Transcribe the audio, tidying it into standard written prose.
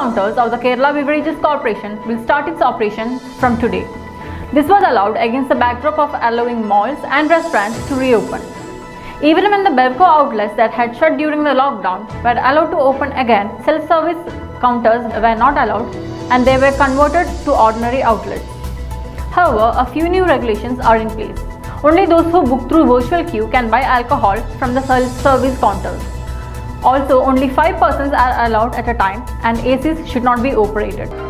counters of the Kerala Beverages Corporation will start its operation from today. This was allowed against the backdrop of allowing malls and restaurants to reopen. Even when the BevCo outlets that had shut during the lockdown were allowed to open again, self-service counters were not allowed and they were converted to ordinary outlets. However, a few new regulations are in place. Only those who book through virtual queue can buy alcohol from the self-service counters. Also, only 5 persons are allowed at a time and ACs should not be operated.